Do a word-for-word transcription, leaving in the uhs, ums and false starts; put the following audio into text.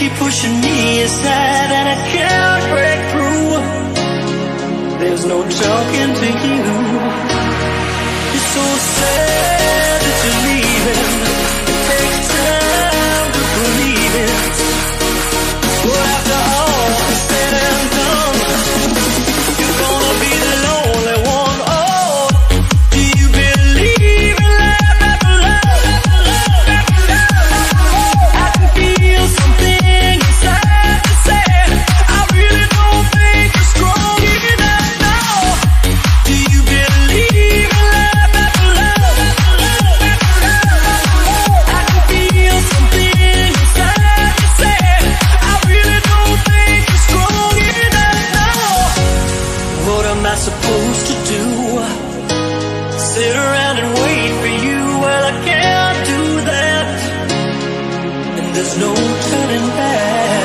keep pushing me aside and I can't break through. There's no talking to you. It's so sad that you're leaving. It takes time to believe it. Well, after all is said and done, you're gonna be the lonely one. Oh, do you believe in love, love, love, love, love, love, love? I can feel something inside to say. I really don't think you're strong enough now. Do you believe in love, love, love, love, love, love? I can feel something inside to say. I really don't think you're strong enough now. What am I supposed to do? Sit around and wait for you? Well, I can't do that, and there's no turning back.